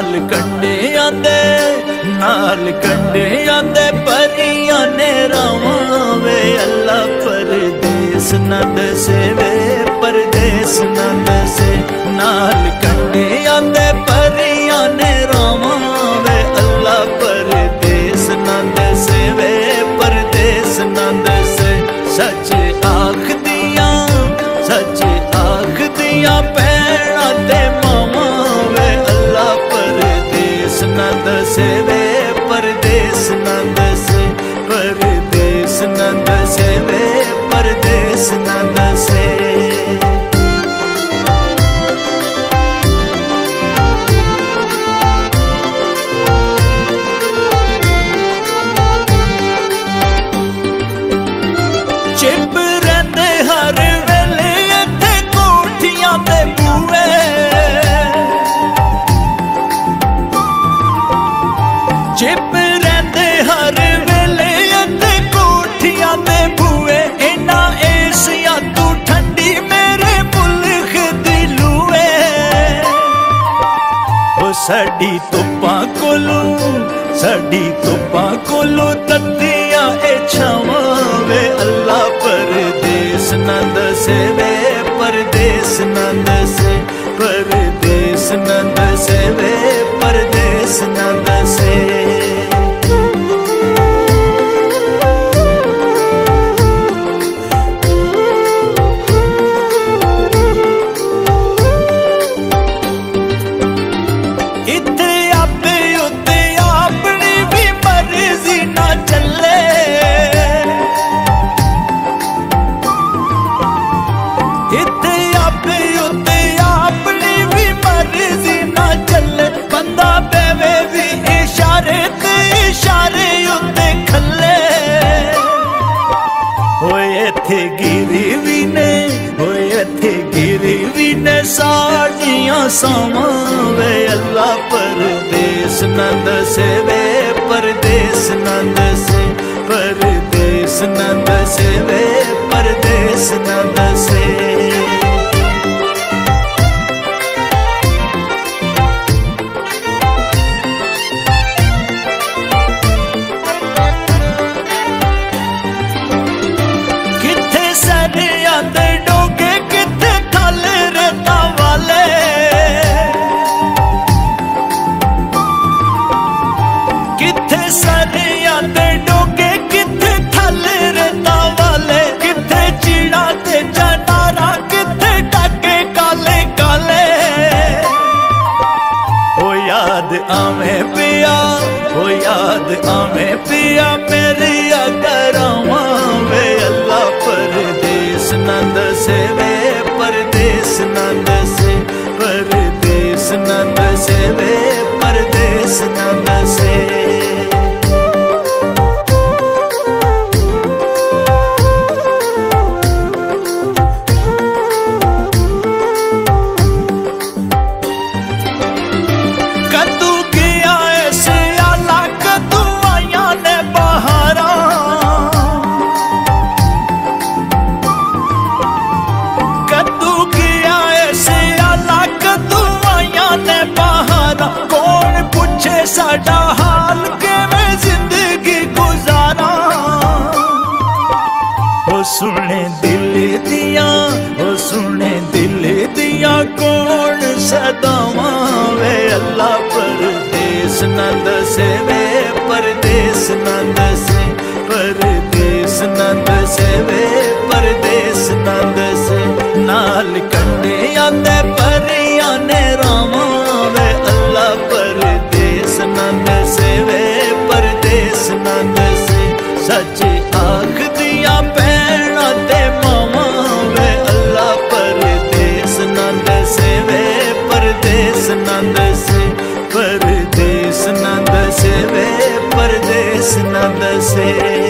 नाल कंडिया दे, नाल कंडिया दे परियां ने रावणा वे। अल्लाह परदेस न दसे वे, परदेस न दसे। नाल कंडिया दे परियां ने रावणा वे। अल्लाह परदेस न दसे वे, परदेस न दसे। सच आख दिया पैणा ते मामा वे। अल्लाह परदेस न दसे वे, परदेस न दसे। परदेस न दसे वे, परदेस न दसे। चिप रहते हर वेले इत्थे कोठियां ते बूहे, चिप रहते हर वेले इत्थे कोठियां ते बूहे। इना एसिया तू ठंडी मेरे मुल्ख दी लूए। ओ साडी धुप्पां कोलों, साडी धुप्पां कोलों तत्तियां ए छावां वे। अल्लाह परदेस न दसे वे, परदेस न दसे। परदेस न दसे वे, परदेस न दसे। इत्थे आपे उत्ते अपनी भी मर्जी ना चले। इत्थे आपे उत्ते अपनी भी मर्जी ना चले। बंदा बेवे भी इशारे ते इशारे उत्ते खले। होए इत्थे गिरी भी ने, होए इत्थे गिरी भी ने साड़ियां सामावे। अल्लाह परदेस न दसे वे, परदेस न दसे। परदेस न दसे वे, परदेस न दसे। किथे सरिया दे डोगे, किथे थल रेता वाले। किथे सरिया दे डोगे, किथे थल रेता वाले। किथे चिड़ा ते चनारा, किथे टाके काले काले। ओ याद आवे पिया, ओ याद आवे पिया मेरी अगरावा वे। अल्लाह परदेस न दसे वे, परदेस न दसे। परदेस न दसे वे, परदेस न दसे। कदू गया सियाला, कदू आया ने बहारा। कदू गया सियाला, कदू आया ने बहारा। कौन पूछे साडा हाल के मैं जिंदगी गुजारा। ओ सुने दिल दिया, ओ सुने दिल दिया कौन सदावा वे। अल्लाह परदेस न दसे वे, परदेस न दसे। परदेस न दसे वे, परदेस न दसे। नाल कंडिया दे परियां ने रावा वे। अल्लाह परदेस न दसे वे, परदेस न दसे। सच आख दिया पैणा ते मावा वे। अल्लाह परदेस न दसे वे, परदेस न दसे। परदेस न दसे वे, परदेस न दसे।